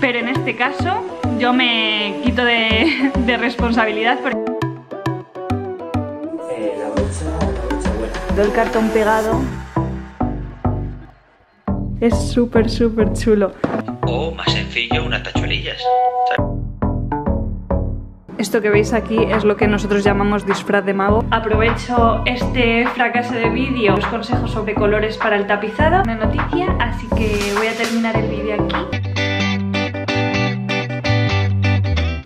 Pero en este caso yo me quito de responsabilidad porque... La brocha buena. Todo el cartón pegado. Es súper, súper chulo. O más sencillo, unas tachuelillas. Esto que veis aquí es lo que nosotros llamamos disfraz de mago. Aprovecho este fracaso de vídeo, los consejos sobre colores para el tapizado. Una noticia, así que voy a terminar el vídeo aquí.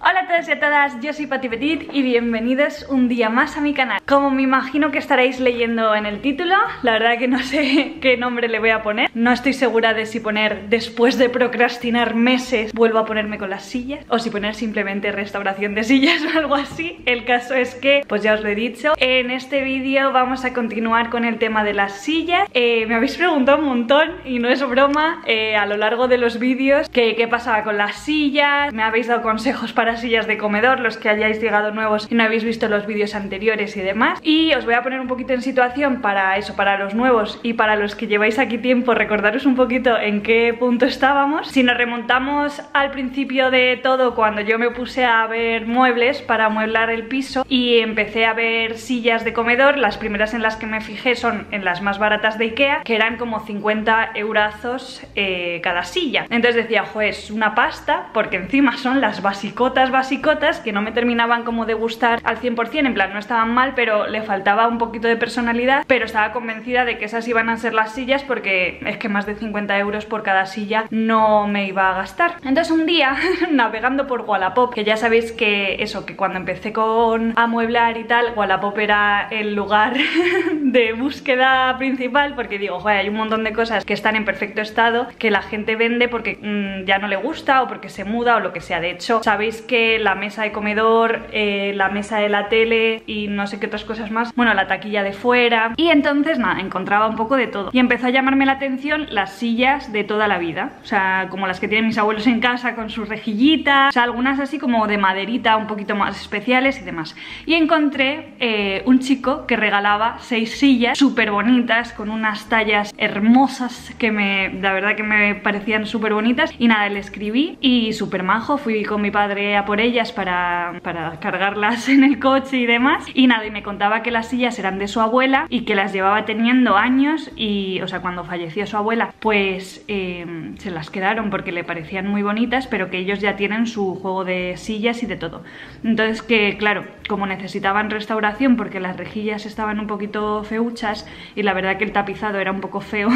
Hola a todas, yo soy Pati Petite y bienvenidos un día más a mi canal. Como me imagino que estaréis leyendo en el título, la verdad que no sé qué nombre le voy a poner. No estoy segura de si poner después de procrastinar meses vuelvo a ponerme con las sillas o si poner simplemente restauración de sillas o algo así. El caso es que, pues ya os lo he dicho, en este vídeo vamos a continuar con el tema de las sillas. Me habéis preguntado un montón y no es broma, a lo largo de los vídeos que qué pasaba con las sillas, me habéis dado consejos para sillas de comedor, los que hayáis llegado nuevos y no habéis visto los vídeos anteriores y demás, y os voy a poner un poquito en situación para eso, para los nuevos y para los que lleváis aquí tiempo, recordaros un poquito en qué punto estábamos. Si nos remontamos al principio de todo, cuando yo me puse a ver muebles para amueblar el piso y empecé a ver sillas de comedor, las primeras en las que me fijé son en las más baratas de Ikea, que eran como 50 eurazos cada silla. Entonces decía, joder, es una pasta, porque encima son las basicotas que no me terminaban como de gustar al 100%, en plan no estaban mal pero le faltaba un poquito de personalidad, pero estaba convencida de que esas iban a ser las sillas porque es que más de 50 euros por cada silla no me iba a gastar. Entonces un día navegando por Wallapop, que ya sabéis que eso, que cuando empecé con amueblar y tal, Wallapop era el lugar de búsqueda principal porque digo, joder, hay un montón de cosas que están en perfecto estado que la gente vende porque ya no le gusta o porque se muda o lo que sea. De hecho, sabéis que la mesa de comedor, la mesa de la tele y no sé qué otras cosas más, bueno, la taquilla de fuera, y entonces nada, encontraba un poco de todo y empezó a llamarme la atención las sillas de toda la vida, o sea, como las que tienen mis abuelos en casa con sus rejillitas, o sea, algunas así como de maderita un poquito más especiales y demás, y encontré un chico que regalaba 6 sillas súper bonitas con unas tallas hermosas que la verdad que me parecían súper bonitas, y nada, le escribí y súper majo, fui con mi padre a por ellas para cargarlas en el coche y demás, y nada, y me contaba que las sillas eran de su abuela y que las llevaba teniendo años y, o sea, cuando falleció su abuela pues se las quedaron porque le parecían muy bonitas, pero que ellos ya tienen su juego de sillas y de todo. Entonces que claro, como necesitaban restauración porque las rejillas estaban un poquito feuchas y la verdad que el tapizado era un poco feo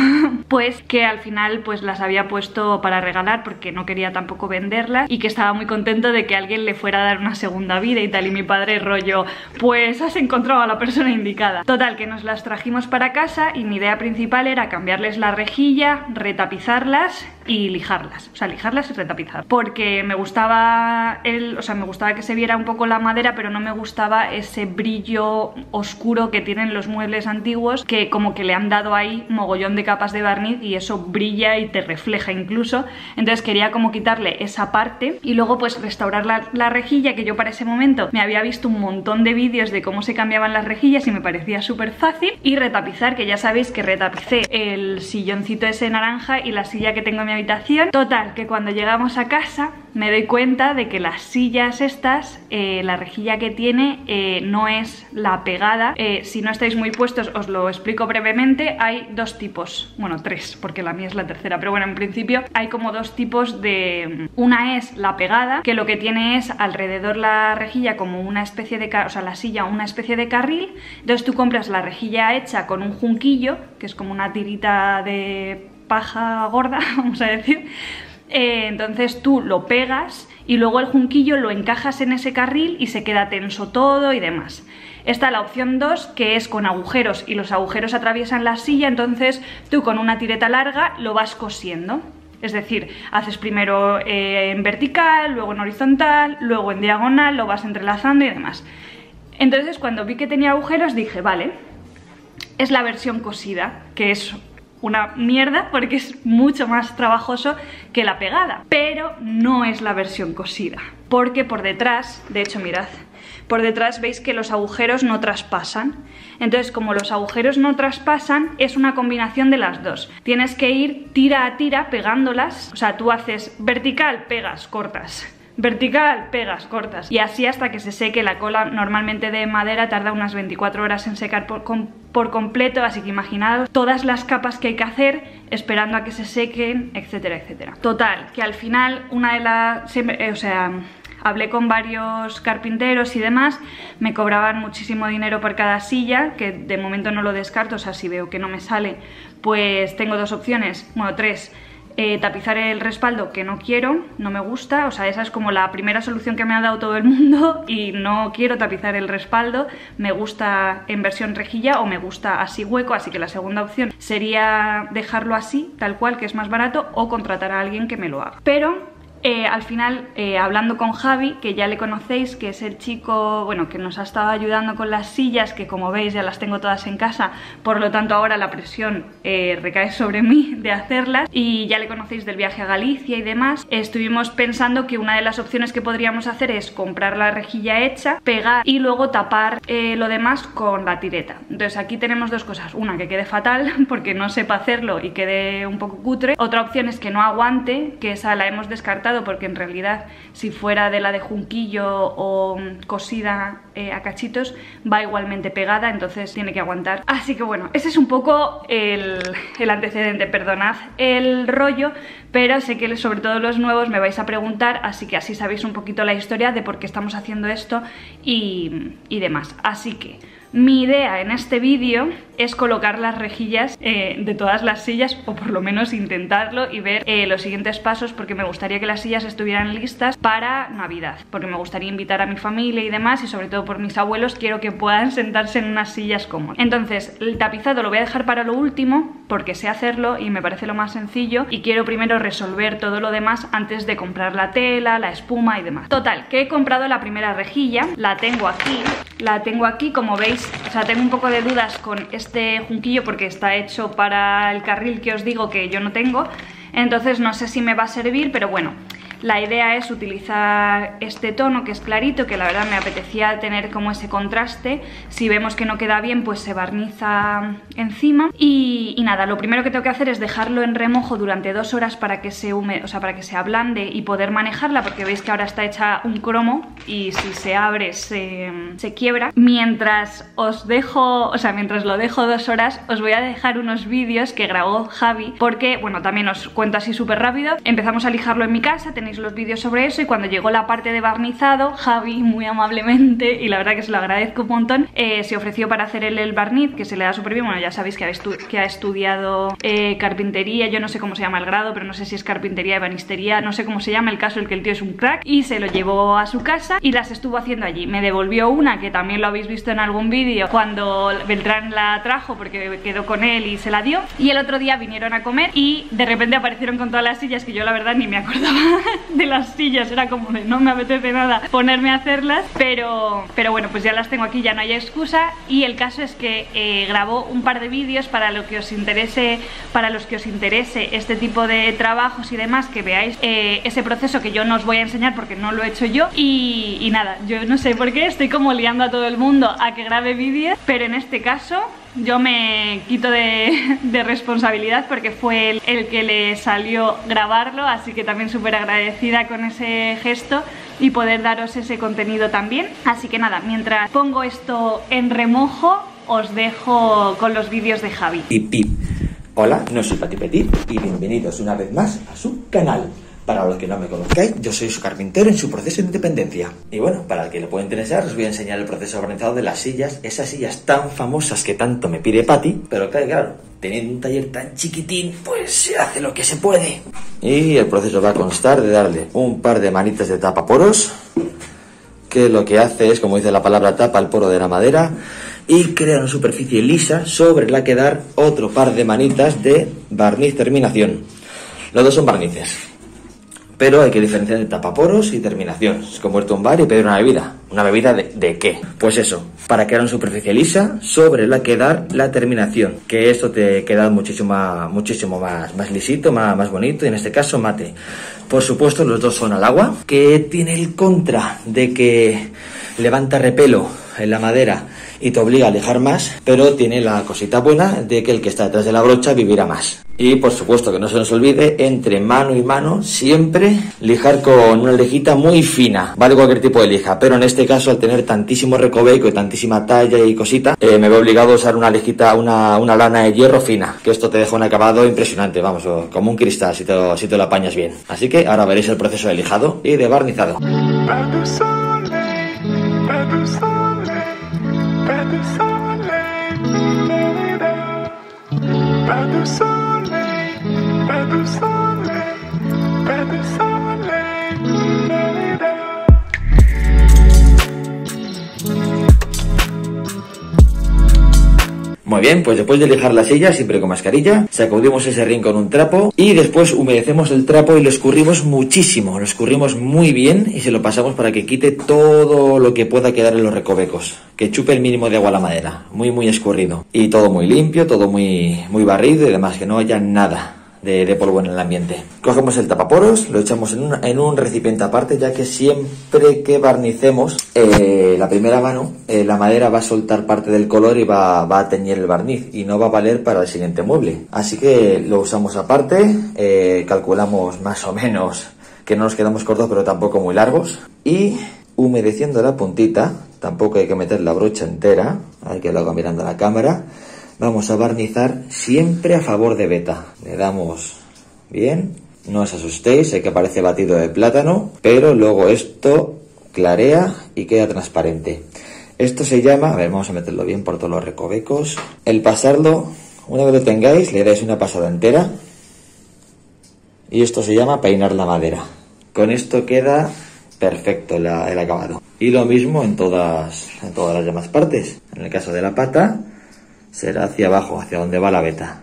pues que al final pues las había puesto para regalar porque no quería tampoco venderlas y que estaba muy contento de que alguien le fuera a dar una segunda vida y tal, y mi padre rollo, pues has encontrado a la persona indicada. Total, que nos las trajimos para casa y mi idea principal era cambiarles la rejilla, retapizarlas y lijarlas, o sea, lijarlas y retapizar, porque me gustaba me gustaba que se viera un poco la madera, pero no me gustaba ese brillo oscuro que tienen los muebles antiguos, que como que le han dado ahí mogollón de capas de barniz y eso brilla y te refleja incluso. Entonces quería como quitarle esa parte y luego pues restaurar la rejilla, que yo para ese momento me había visto un montón de vídeos de cómo se cambiaban las rejillas y me parecía súper fácil, y retapizar, que ya sabéis que retapicé el silloncito ese naranja y la silla que tengo en mi habitación. Total, que cuando llegamos a casa me doy cuenta de que las sillas estas, la rejilla que tiene no es la pegada. Si no estáis muy puestos os lo explico brevemente, hay dos tipos, bueno, tres, porque la mía es la tercera, pero bueno, en principio hay como dos tipos de... Una es la pegada, que lo que tiene es alrededor la rejilla como una especie de... O sea, la silla una especie de carril. Entonces tú compras la rejilla hecha con un junquillo, que es como una tirita de paja gorda, vamos a decir. Entonces tú lo pegas y luego el junquillo lo encajas en ese carril y se queda tenso todo y demás. Está la opción 2, que es con agujeros, y los agujeros atraviesan la silla, entonces tú con una tireta larga lo vas cosiendo. Es decir, haces primero en vertical, luego en horizontal, luego en diagonal, lo vas entrelazando y demás. Entonces cuando vi que tenía agujeros dije, vale, es la versión cosida, que es... una mierda porque es mucho más trabajoso que la pegada, pero no es la versión cosida, porque por detrás, de hecho mirad, por detrás veis que los agujeros no traspasan. Entonces, como los agujeros no traspasan, es una combinación de las dos. Tienes que ir tira a tira pegándolas, o sea, tú haces vertical, pegas, cortas, vertical, pegas, cortas, y así hasta que se seque. La cola normalmente de madera tarda unas 24 horas en secar por completo, así que imaginaos todas las capas que hay que hacer esperando a que se sequen, etcétera, etcétera. Total, que al final una de las... hablé con varios carpinteros y demás, me cobraban muchísimo dinero por cada silla, que de momento no lo descarto, o sea, si veo que no me sale, pues tengo dos opciones, bueno, tres. Tapizar el respaldo, que no quiero, no me gusta, o sea, esa es como la primera solución que me ha dado todo el mundo y no quiero tapizar el respaldo, me gusta en versión rejilla o me gusta así hueco, así que la segunda opción sería dejarlo así, tal cual, que es más barato, o contratar a alguien que me lo haga. Pero... al final, hablando con Javi, que ya le conocéis, que es el chico, bueno, que nos ha estado ayudando con las sillas, que como veis ya las tengo todas en casa, por lo tanto ahora la presión recae sobre mí de hacerlas, y ya le conocéis del viaje a Galicia y demás, estuvimos pensando que una de las opciones que podríamos hacer es comprar la rejilla hecha, pegar y luego tapar lo demás con la tireta. Entonces aquí tenemos dos cosas, una que quede fatal porque no sepa hacerlo y quede un poco cutre, otra opción es que no aguante, que esa la hemos descartado porque en realidad si fuera de la de junquillo o cosida a cachitos va igualmente pegada, entonces tiene que aguantar. Así que bueno, ese es un poco el antecedente, perdonad el rollo, pero sé que sobre todo los nuevos me vais a preguntar, así que así sabéis un poquito la historia de por qué estamos haciendo esto y demás. Así que mi idea en este vídeo es colocar las rejillas de todas las sillas, o por lo menos intentarlo, y ver los siguientes pasos, porque me gustaría que las sillas estuvieran listas para Navidad, porque me gustaría invitar a mi familia y demás, y sobre todo por mis abuelos quiero que puedan sentarse en unas sillas cómodas. Entonces el tapizado lo voy a dejar para lo último porque sé hacerlo y me parece lo más sencillo, y quiero primero resolver todo lo demás antes de comprar la tela, la espuma y demás. Total, que he comprado la primera rejilla, la tengo aquí, como veis. O sea, tengo un poco de dudas con este junquillo porque está hecho para el carril que os digo que yo no tengo, entonces no sé si me va a servir, pero bueno, la idea es utilizar este tono que es clarito, que la verdad me apetecía tener como ese contraste. Si vemos que no queda bien, pues se barniza encima. Y nada, lo primero que tengo que hacer es dejarlo en remojo durante 2 horas para que se o sea, para que se ablande y poder manejarla, porque veis que ahora está hecha un cromo y si se abre se quiebra. Mientras lo dejo 2 horas, os voy a dejar unos vídeos que grabó Javi, porque, bueno, también os cuento así súper rápido. Empezamos a lijarlo en mi casa, tenéis los vídeos sobre eso, y cuando llegó la parte de barnizado, Javi muy amablemente, y la verdad que se lo agradezco un montón, se ofreció para hacer el barniz, que se le da súper bien. Bueno, ya sabéis que ha estudiado carpintería, yo no sé cómo se llama el grado, pero no sé si es carpintería, ebanistería, no sé cómo se llama, el caso es que el tío es un crack, y se lo llevó a su casa y las estuvo haciendo allí. Me devolvió una que también lo habéis visto en algún vídeo cuando Beltrán la trajo, porque quedó con él y se la dio, y el otro día vinieron a comer y de repente aparecieron con todas las sillas, que yo la verdad ni me acordaba de las sillas, era como de no me apetece nada ponerme a hacerlas, pero bueno, pues ya las tengo aquí, ya no hay excusa. Y el caso es que grabó un par de vídeos para los que os interese este tipo de trabajos y demás, que veáis ese proceso, que yo no os voy a enseñar porque no lo he hecho yo. Y nada, yo no sé por qué estoy como liando a todo el mundo a que grabe vídeos, pero en este caso yo me quito de responsabilidad porque fue el que le salió grabarlo, así que también súper agradecida con ese gesto y poder daros ese contenido también. Así que nada, mientras pongo esto en remojo, os dejo con los vídeos de Javi. Pip, pip. Hola, no soy Pati Petite y bienvenidos una vez más a su canal. Para los que no me conozcáis, yo soy su carpintero en su proceso de independencia. Y bueno, para el que le pueda interesar, os voy a enseñar el proceso barnizado de las sillas, esas sillas tan famosas que tanto me pide Pati, pero claro, teniendo un taller tan chiquitín, pues se hace lo que se puede. Y el proceso va a constar de darle un par de manitas de tapaporos, que lo que hace es, como dice la palabra, tapa el poro de la madera y crea una superficie lisa sobre la que dar otro par de manitas de barniz terminación. Los dos son barnices. Pero hay que diferenciar de tapaporos y terminación. Es como ir a un bar y pedir una bebida. ¿Una bebida de qué? Pues eso, para crear una superficie lisa sobre la que dar la terminación. Que esto te queda muchísimo más lisito, más bonito, y en este caso mate. Por supuesto, los dos son al agua, que tiene el contra de que levanta repelo en la madera y te obliga a lijar más, pero tiene la cosita buena de que el que está detrás de la brocha vivirá más. Y por supuesto que no se nos olvide, entre mano y mano, siempre lijar con una lijita muy fina. Vale cualquier tipo de lija, pero en este caso, al tener tantísimo recoveco y tantísima talla y cosita, me veo obligado a usar una lijita, una lana de hierro fina, que esto te deja un acabado impresionante, vamos, como un cristal si te lo apañas bien. Así que ahora veréis el proceso de lijado y de barnizado. Muy bien, pues después de lijar la silla, siempre con mascarilla, sacudimos ese rin con un trapo y después humedecemos el trapo y lo escurrimos muchísimo, lo escurrimos muy bien y se lo pasamos para que quite todo lo que pueda quedar en los recovecos, que chupe el mínimo de agua a la madera, muy escurrido y todo muy limpio, todo muy barrido y demás, que no haya nada de polvo en el ambiente. Cogemos el tapaporos, lo echamos en un recipiente aparte, ya que siempre que barnicemos la primera mano, la madera va a soltar parte del color y va a teñir el barniz y no va a valer para el siguiente mueble. Así que lo usamos aparte, calculamos más o menos que no nos quedamos cortos pero tampoco muy largos, y humedeciendo la puntita, tampoco hay que meter la brocha entera, hay que lo haga mirando a la cámara. Vamos a barnizar siempre a favor de beta. Le damos bien. No os asustéis, sé que parece batido de plátano, pero luego esto clarea y queda transparente. Esto se llama, a ver, vamos a meterlo bien por todos los recovecos. El pasarlo, una vez lo tengáis, le dais una pasada entera. Y esto se llama peinar la madera. Con esto queda perfecto el acabado. Y lo mismo en todas las demás partes. En el caso de la pata, será hacia abajo, hacia donde va la veta.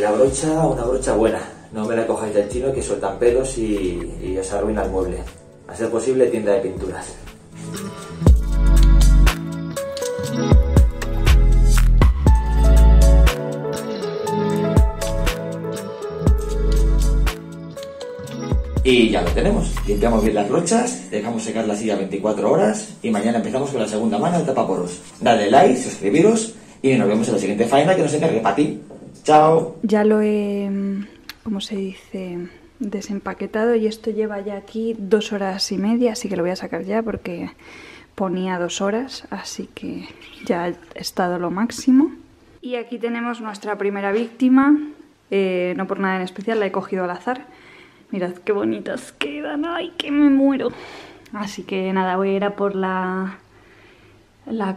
La brocha, una brocha buena. No me la cojáis del chino que sueltan pelos y os arruina el mueble. A ser posible, tienda de pinturas. Y ya lo tenemos, limpiamos bien las brochas, dejamos secar la silla 24 horas y mañana empezamos con la segunda mano de tapaporos. Dale like, suscribiros y nos vemos en la siguiente faena que nos encargue Pati. ¡Chao! Ya lo he, ¿cómo se dice?, desempaquetado y esto lleva ya aquí 2 horas y media, así que lo voy a sacar ya porque ponía 2 horas, así que ya ha estado lo máximo. Y aquí tenemos nuestra primera víctima, no por nada en especial, la he cogido al azar. Mirad qué bonitas quedan, ay, que me muero. Así que nada, voy a ir a por la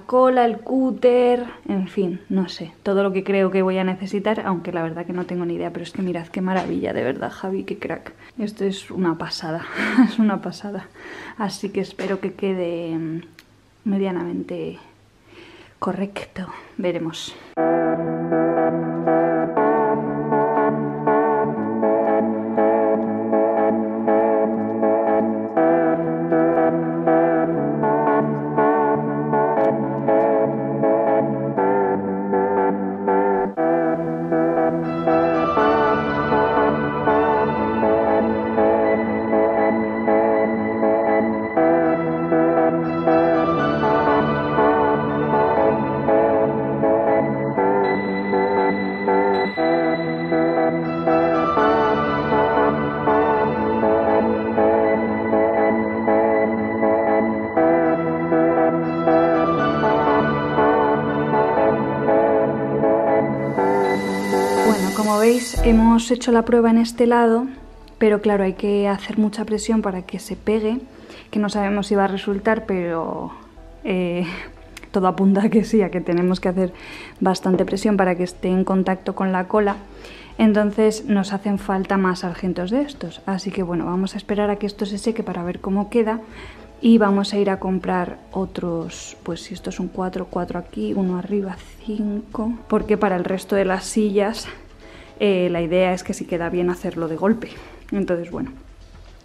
cola, el cúter, en fin, no sé. Todo lo que creo que voy a necesitar, aunque la verdad que no tengo ni idea. Pero es que mirad qué maravilla, de verdad, Javi, qué crack. Esto es una pasada, es una pasada. Así que espero que quede medianamente correcto, veremos. Como veis, hemos hecho la prueba en este lado, pero claro, hay que hacer mucha presión para que se pegue, que no sabemos si va a resultar, pero todo apunta a que sí, a que tenemos que hacer bastante presión para que esté en contacto con la cola. Entonces nos hacen falta más sargentos de estos, así que bueno, vamos a esperar a que esto se seque para ver cómo queda Y vamos a ir a comprar otros, pues si esto es un 4, 4 aquí, uno arriba, 5, porque para el resto de las sillas la idea es que si queda bien hacerlo de golpe. Entonces bueno,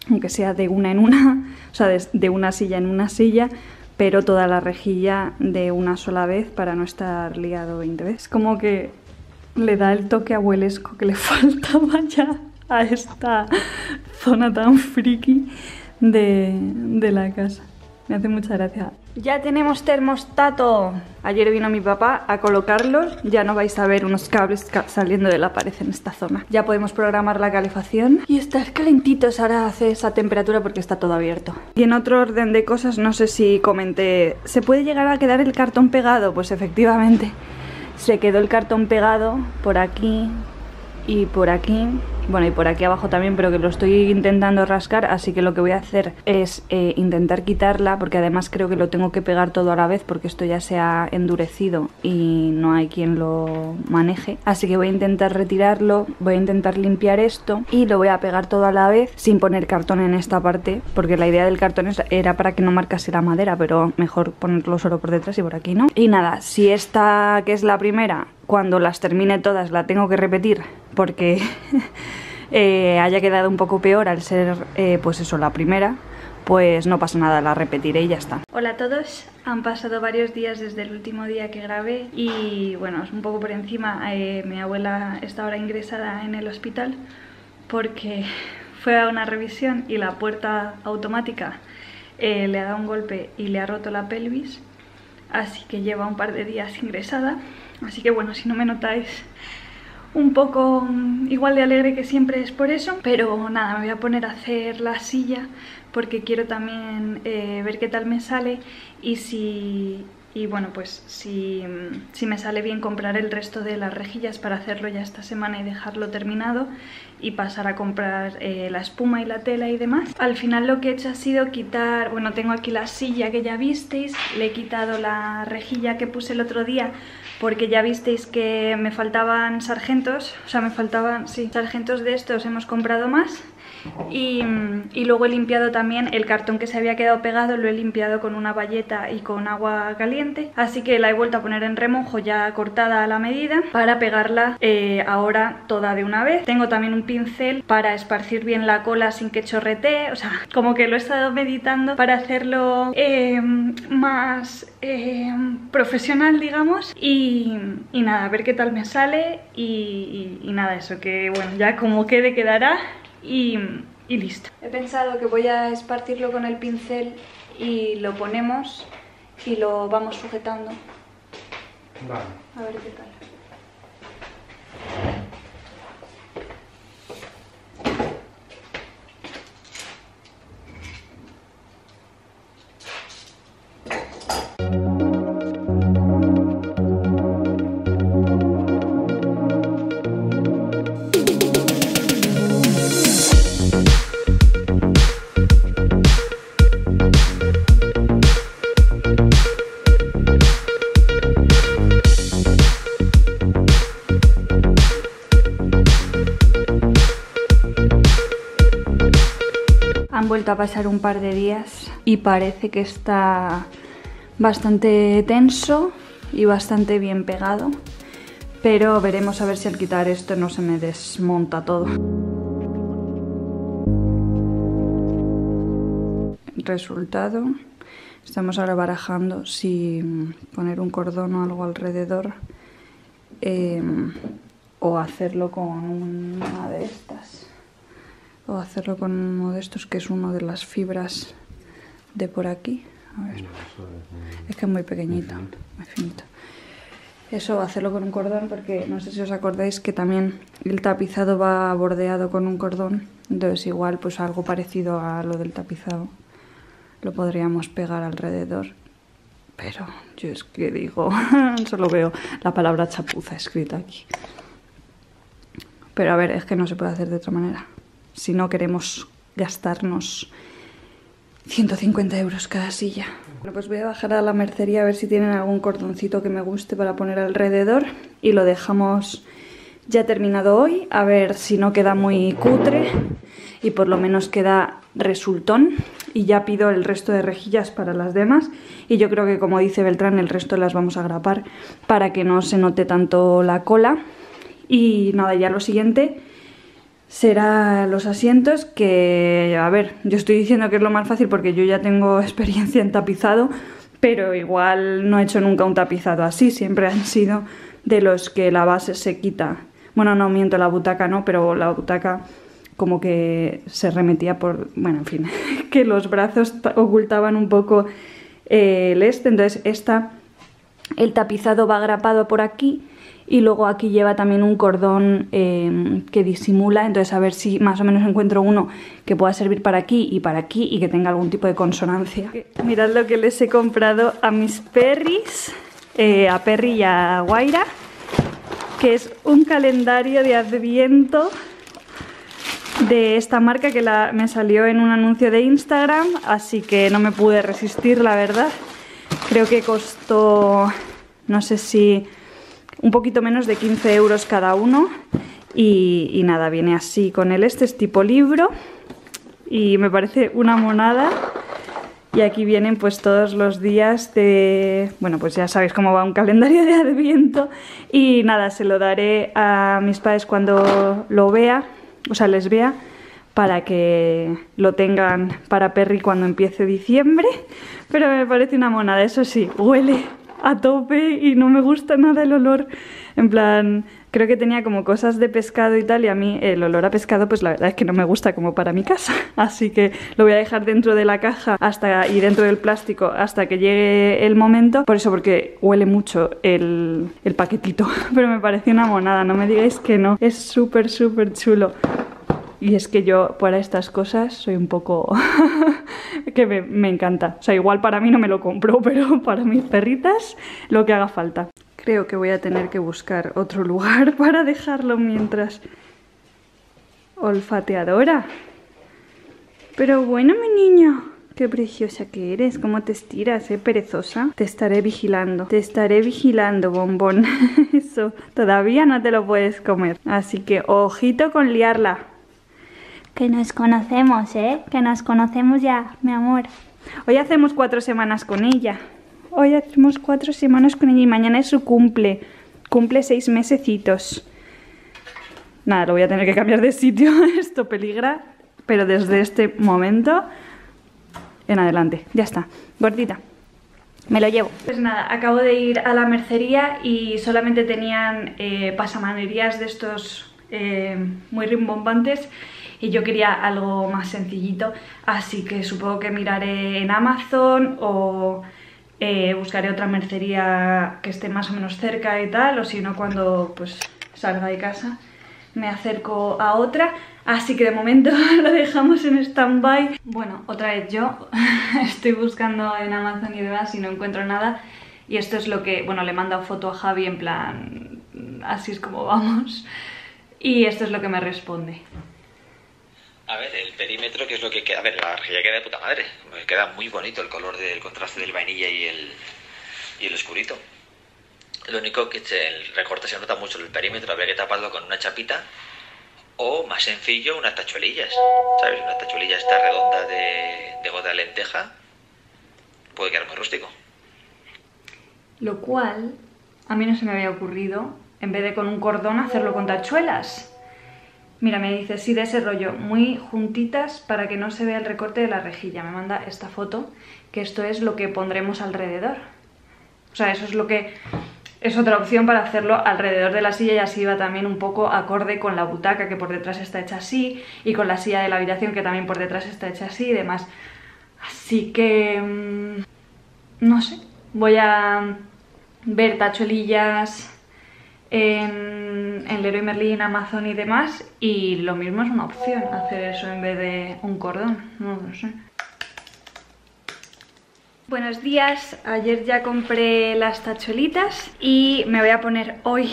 aunque sea de una en una, o sea de una silla en una silla, pero toda la rejilla de una sola vez para no estar liado 20 veces. Como que le da el toque abuelesco que le faltaba ya a esta zona tan friki de la casa. Me hace mucha gracia. ¡Ya tenemos termostato! Ayer vino mi papá a colocarlos. Ya no vais a ver unos cables saliendo de la pared en esta zona. Ya podemos programar la calefacción. Y estar calentitos ahora hace esa temperatura porque está todo abierto. Y en otro orden de cosas, no sé si comenté... ¿Se puede llegar a quedar el cartón pegado? Pues efectivamente, se quedó el cartón pegado por aquí y por aquí... Bueno, y por aquí abajo también, pero que lo estoy intentando rascar, así que lo que voy a hacer es intentar quitarla, porque además creo que lo tengo que pegar todo a la vez, porque esto ya se ha endurecido y no hay quien lo maneje. Así que voy a intentar retirarlo, voy a intentar limpiar esto y lo voy a pegar todo a la vez sin poner cartón en esta parte, porque la idea del cartón era para que no marcase la madera, pero mejor ponerlo solo por detrás y por aquí, ¿no? Y nada, si esta que es la primera... Cuando las termine todas la tengo que repetir porque haya quedado un poco peor al ser pues eso, la primera, pues no pasa nada, la repetiré y ya está. Hola a todos, han pasado varios días desde el último día que grabé y bueno, es un poco por encima, mi abuela está ahora ingresada en el hospital porque fue a una revisión y la puerta automática le ha dado un golpe y le ha roto la pelvis, así que lleva un par de días ingresada. Así que bueno, si no me notáis un poco igual de alegre que siempre es por eso. Pero nada, me voy a poner a hacer la silla porque quiero también ver qué tal me sale. Y bueno, pues si me sale bien, comprar el resto de las rejillas para hacerlo ya esta semana y dejarlo terminado. Y pasar a comprar la espuma y la tela y demás. Al final lo que he hecho ha sido quitar... Bueno, tengo aquí la silla que ya visteis. Le he quitado la rejilla que puse el otro día porque ya visteis que me faltaban sargentos. O sea, me faltaban, sí, sargentos de estos. Hemos comprado más. Y luego he limpiado también el cartón que se había quedado pegado, lo he limpiado con una bayeta y con agua caliente, así que la he vuelto a poner en remojo ya cortada a la medida para pegarla ahora toda de una vez. Tengo también un pincel para esparcir bien la cola sin que chorretee, o sea, como que lo he estado meditando para hacerlo más profesional, digamos, y nada, a ver qué tal me sale y nada, eso que bueno, ya como quede quedará. Y listo. He pensado que voy a esparcirlo con el pincel y lo ponemos y lo vamos sujetando. Vale. A ver qué tal. Vuelto a pasar un par de días y parece que está bastante tenso y bastante bien pegado, pero veremos a ver si al quitar esto no se me desmonta todo. Resultado, estamos ahora barajando si poner un cordón o algo alrededor o hacerlo con una de estas. O hacerlo con uno de estos, que es uno de las fibras de por aquí. A ver. Es que es muy pequeñito, muy finito. Eso, hacerlo con un cordón, porque no sé si os acordáis que también el tapizado va bordeado con un cordón. Entonces igual, pues algo parecido a lo del tapizado lo podríamos pegar alrededor. Pero yo es que digo, solo veo la palabra chapuza escrita aquí. Pero a ver, es que no se puede hacer de otra manera. Si no queremos gastarnos 150 € cada silla. Bueno, pues voy a bajar a la mercería a ver si tienen algún cordoncito que me guste para poner alrededor. Y lo dejamos ya terminado hoy. A ver si no queda muy cutre. Y por lo menos queda resultón, y ya pido el resto de rejillas para las demás, y yo creo que, como dice Beltrán, el resto las vamos a grapar para que no se note tanto la cola. Y nada, ya lo siguiente será los asientos, que, a ver, yo estoy diciendo que es lo más fácil porque yo ya tengo experiencia en tapizado, pero igual no he hecho nunca un tapizado así, siempre han sido de los que la base se quita. Bueno, no, miento, la butaca no, pero la butaca como que se remetía por... Bueno, en fin, que los brazos ocultaban un poco el este. Entonces esta, el tapizado va grapado por aquí. Y luego aquí lleva también un cordón que disimula, entonces a ver si más o menos encuentro uno que pueda servir para aquí y que tenga algún tipo de consonancia. Mirad lo que les he comprado a mis perris, a Perry y a Guaira, que es un calendario de adviento de esta marca que me salió en un anuncio de Instagram, así que no me pude resistir, la verdad. Creo que costó, no sé si... un poquito menos de 15 euros cada uno, y nada, viene así con el este, es tipo libro y me parece una monada. Y aquí vienen pues todos los días de... bueno, pues ya sabéis cómo va un calendario de adviento, y nada, se lo daré a mis padres cuando lo vea, o sea, les vea, para que lo tengan para Perry cuando empiece diciembre. Pero me parece una monada, eso sí, huele a tope y no me gusta nada el olor, en plan, creo que tenía como cosas de pescado y tal, y a mí el olor a pescado pues la verdad es que no me gusta como para mi casa, así que lo voy a dejar dentro de la caja hasta, y dentro del plástico hasta que llegue el momento, por eso, porque huele mucho el paquetito, pero me pareció una monada, no me digáis que no, es súper súper chulo. Y es que yo para estas cosas soy un poco... que me encanta. O sea, igual para mí no me lo compro, pero para mis perritas lo que haga falta. Creo que voy a tener que buscar otro lugar para dejarlo mientras... Olfateadora. Pero bueno, mi niño, qué preciosa que eres. Cómo te estiras, perezosa. Te estaré vigilando, bombón. Eso, todavía no te lo puedes comer. Así que ojito con liarla. Que nos conocemos, ¿eh? Que nos conocemos ya, mi amor. Hoy hacemos 4 semanas con ella. Hoy hacemos 4 semanas con ella y mañana es su cumple. Cumple 6 mesecitos. Nada, lo voy a tener que cambiar de sitio. Esto peligra, pero desde este momento en adelante. Ya está, gordita. Me lo llevo. Pues nada, acabo de ir a la mercería y solamente tenían pasamanerías de estos muy rimbombantes. Y yo quería algo más sencillito, así que supongo que miraré en Amazon o buscaré otra mercería que esté más o menos cerca y tal, o si no, cuando pues salga de casa me acerco a otra. Así que de momento lo dejamos en stand-by. Bueno, otra vez yo estoy buscando en Amazon y demás y no encuentro nada. Y esto es lo que, bueno, le he mandado foto a Javi en plan, así es como vamos. Y esto es lo que me responde. A ver, el perímetro, que es lo que queda. A ver, la rejilla queda de puta madre. Queda muy bonito el color del contraste del vainilla y el oscurito. Lo único que el recorte se nota mucho en el perímetro. Habría que taparlo con una chapita o, más sencillo, unas tachuelillas. ¿Sabes? Una tachuelilla esta redonda de gota de lenteja. Puede quedar muy rústico. Lo cual a mí no se me había ocurrido, en vez de con un cordón, hacerlo con tachuelas. Mira, me dice, sí, de ese rollo, muy juntitas para que no se vea el recorte de la rejilla. Me manda esta foto, que esto es lo que pondremos alrededor. O sea, eso es lo que... es otra opción para hacerlo alrededor de la silla, y así va también un poco acorde con la butaca, que por detrás está hecha así, y con la silla de la habitación, que también por detrás está hecha así y demás. Así que... no sé. Voy a ver tachuelillas en Leroy Merlin, Amazon y demás, y lo mismo es una opción hacer eso en vez de un cordón, no lo sé. Buenos días, ayer ya compré las tachuelitas y me voy a poner hoy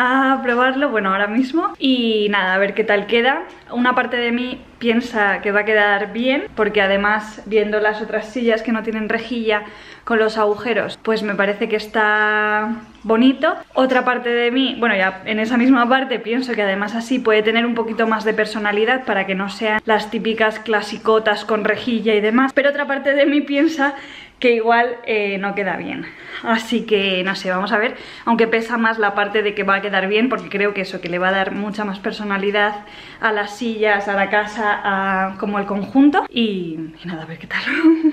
a probarlo, bueno, ahora mismo. Y nada, a ver qué tal queda. Una parte de mí piensa que va a quedar bien, porque además, viendo las otras sillas que no tienen rejilla con los agujeros, pues me parece que está bonito. Otra parte de mí, bueno, ya en esa misma parte pienso que además así puede tener un poquito más de personalidad, para que no sean las típicas clasicotas con rejilla y demás. Pero otra parte de mí piensa que igual no queda bien. Así que no sé, vamos a ver. Aunque pesa más la parte de que va a quedar bien, porque creo que eso, que le va a dar mucha más personalidad a las sillas, a la casa, a como el conjunto. Y nada, a ver qué tal.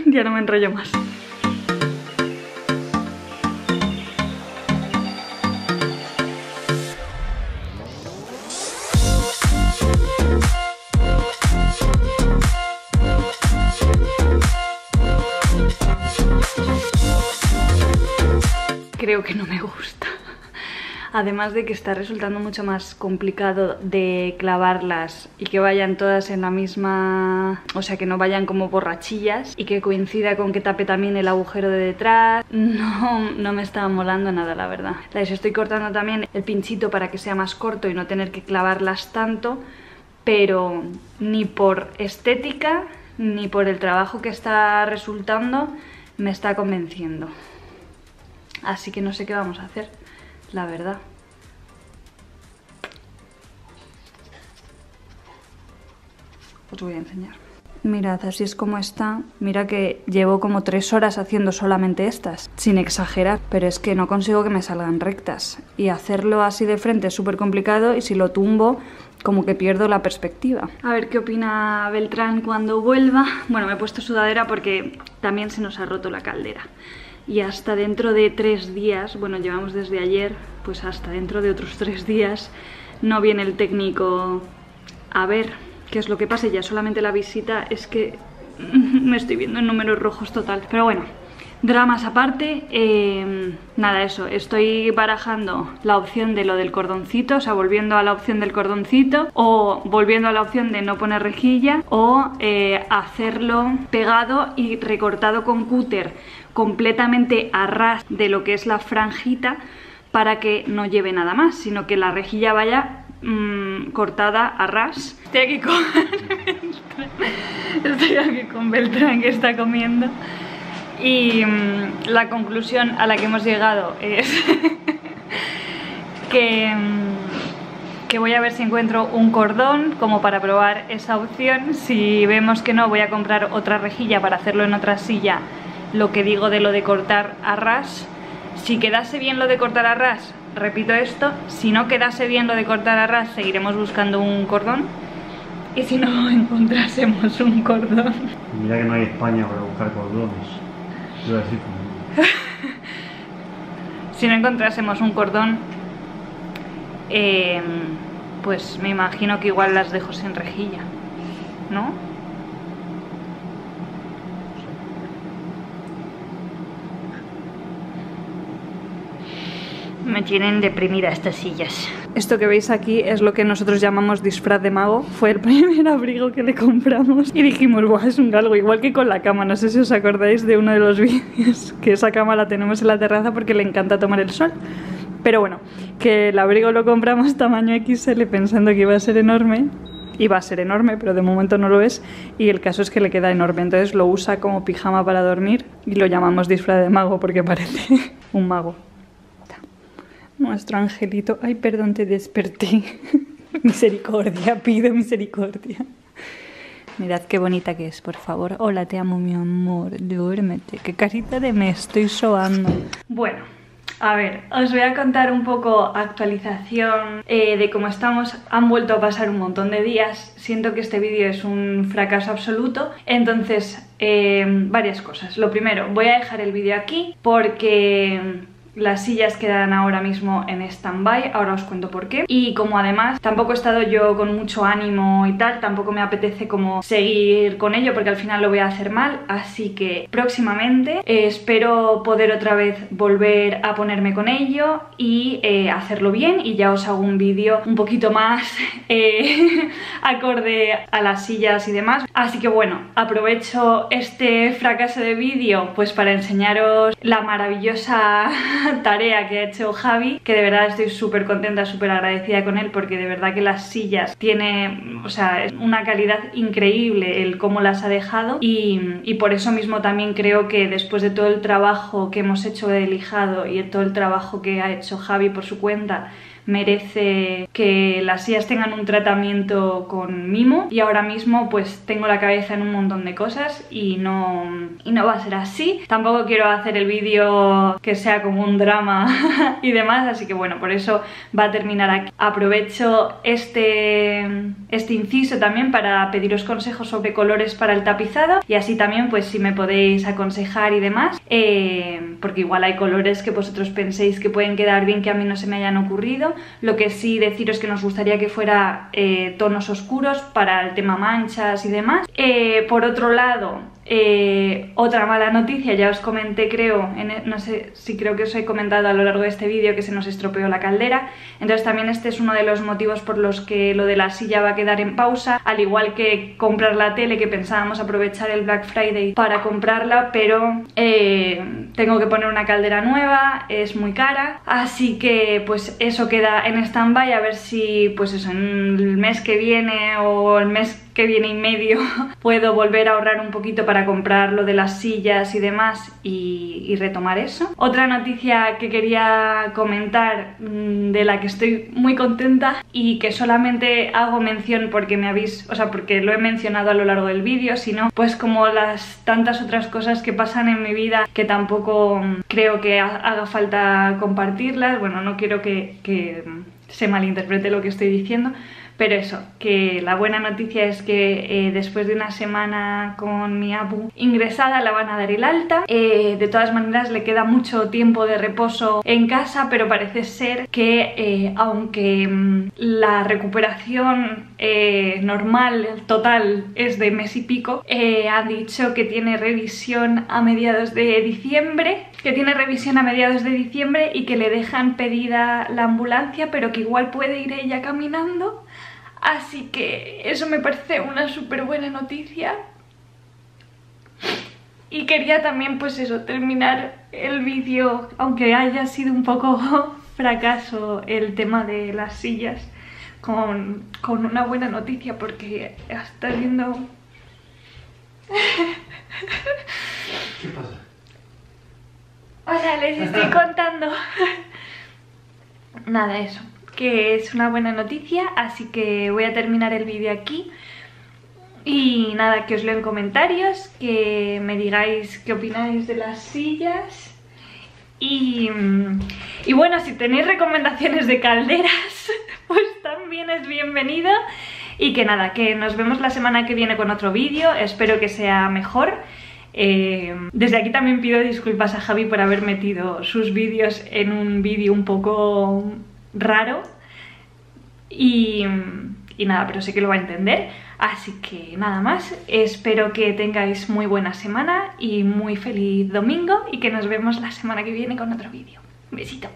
Ya no me enrollo más. Creo que no me gusta, además de que está resultando mucho más complicado de clavarlas y que vayan todas en la misma, o sea, que no vayan como borrachillas y que coincida con que tape también el agujero de detrás. No me está molando nada, la verdad. Les estoy cortando también el pinchito para que sea más corto y no tener que clavarlas tanto, pero ni por estética ni por el trabajo que está resultando me está convenciendo. Así que no sé qué vamos a hacer, la verdad. Os voy a enseñar. Mirad, así es como está. Mira que llevo como 3 horas haciendo solamente estas, sin exagerar. Pero es que no consigo que me salgan rectas. Y hacerlo así de frente es súper complicado, y si lo tumbo, como que pierdo la perspectiva. A ver qué opina Beltrán cuando vuelva. Bueno, me he puesto sudadera porque también se nos ha roto la caldera. Y hasta dentro de 3 días, bueno, llevamos desde ayer, pues hasta dentro de otros 3 días no viene el técnico a ver qué es lo que pasa. Ya solamente la visita es que me estoy viendo en números rojos total. Pero bueno, dramas aparte, nada, eso, estoy barajando la opción de lo del cordoncito, o sea, volviendo a la opción del cordoncito, o volviendo a la opción de no poner rejilla, o hacerlo pegado y recortado con cúter completamente a ras de lo que es la franjita, para que no lleve nada más, sino que la rejilla vaya cortada a ras. Estoy aquí con Beltrán, que está comiendo. Y la conclusión a la que hemos llegado es que voy a ver si encuentro un cordón como para probar esa opción. Si vemos que no, voy a comprar otra rejilla para hacerlo en otra silla, lo que digo de lo de cortar a ras. Si quedase bien lo de cortar a ras, repito esto. Si no quedase bien lo de cortar a ras, seguiremos buscando un cordón. Y si no encontrásemos un cordón... Mira que no hay España para buscar cordones. Si no encontrásemos un cordón, pues me imagino que igual las dejo sin rejilla, ¿no? Me tienen deprimida estas sillas. Esto que veis aquí es lo que nosotros llamamos disfraz de mago. Fue el primer abrigo que le compramos y dijimos, buah, es un galgo. Igual que con la cama, no sé si os acordáis de uno de los vídeos, que esa cama la tenemos en la terraza porque le encanta tomar el sol. Pero bueno, que el abrigo lo compramos tamaño XL pensando que iba a ser enorme. Iba a ser enorme, pero de momento no lo es. Y el caso es que le queda enorme. Entonces lo usa como pijama para dormir y lo llamamos disfraz de mago porque parece un mago. Nuestro angelito. Ay, perdón, te desperté. Misericordia, pido misericordia. Mirad qué bonita que es, por favor. Hola, te amo, mi amor. Duérmete. Qué carita de me estoy sobando. Bueno, a ver, os voy a contar un poco actualización de cómo estamos. Han vuelto a pasar un montón de días. Siento que este vídeo es un fracaso absoluto. Entonces, varias cosas. Lo primero, voy a dejar el vídeo aquí porque... las sillas quedan ahora mismo en stand-by, ahora os cuento por qué. Y como además tampoco he estado yo con mucho ánimo y tal, tampoco me apetece como seguir con ello porque al final lo voy a hacer mal. Así que próximamente espero poder otra vez volver a ponerme con ello y hacerlo bien, y ya os hago un vídeo un poquito más acorde a las sillas y demás. Así que bueno, aprovecho este fracaso de vídeo pues para enseñaros la maravillosa... tarea que ha hecho Javi, que de verdad estoy súper contenta, súper agradecida con él, porque de verdad que las sillas tiene, o sea, una calidad increíble el cómo las ha dejado, y por eso mismo también creo que después de todo el trabajo que hemos hecho de lijado y de todo el trabajo que ha hecho Javi por su cuenta, merece que las sillas tengan un tratamiento con mimo. Y ahora mismo pues tengo la cabeza en un montón de cosas y no va a ser así. Tampoco quiero hacer el vídeo que sea como un drama y demás, así que bueno, por eso va a terminar aquí. Aprovecho este inciso también para pediros consejos sobre colores para el tapizado, y así también pues si me podéis aconsejar y demás, porque igual hay colores que vosotros penséis que pueden quedar bien que a mí no se me hayan ocurrido. Lo que sí deciros que nos gustaría que fuera tonos oscuros para el tema manchas y demás. Por otro lado, otra mala noticia, ya os comenté creo, no sé si creo que os he comentado a lo largo de este vídeo, que se nos estropeó la caldera. Entonces también este es uno de los motivos por los que lo de la silla va a quedar en pausa, al igual que comprar la tele, que pensábamos aprovechar el Black Friday para comprarla, pero tengo que poner una caldera nueva, es muy cara, así que pues eso queda en stand-by, a ver si pues eso, en el mes que viene o el mes que viene y medio puedo volver a ahorrar un poquito para comprar lo de las sillas y demás y retomar eso. Otra noticia que quería comentar, de la que estoy muy contenta y que solamente hago mención porque me habéis, o sea, porque lo he mencionado a lo largo del vídeo, sino pues como las tantas otras cosas que pasan en mi vida que tampoco creo que haga falta compartirlas. Bueno, no quiero que se malinterprete lo que estoy diciendo. Pero eso, que la buena noticia es que después de una semana con mi abu ingresada la van a dar el alta. De todas maneras le queda mucho tiempo de reposo en casa, pero parece ser que aunque la recuperación normal, total, es de mes y pico, ha dicho que tiene revisión a mediados de diciembre, y que le dejan pedida la ambulancia, pero que igual puede ir ella caminando. Así que eso me parece una súper buena noticia. Y quería también pues eso, terminar el vídeo, aunque haya sido un poco fracaso el tema de las sillas, con una buena noticia, porque está viendo... ¿Qué pasa? O sea, les estoy contando. Nada, eso, que es una buena noticia, así que voy a terminar el vídeo aquí. Y nada, que os leo en comentarios, que me digáis qué opináis de las sillas. Y bueno, si tenéis recomendaciones de calderas, pues también es bienvenido. Y que nada, que nos vemos la semana que viene con otro vídeo, espero que sea mejor. Desde aquí también pido disculpas a Javi por haber metido sus vídeos en un vídeo un poco... raro, y nada, pero sé que lo va a entender, así que nada más, espero que tengáis muy buena semana y muy feliz domingo, y que nos vemos la semana que viene con otro vídeo. Un besito.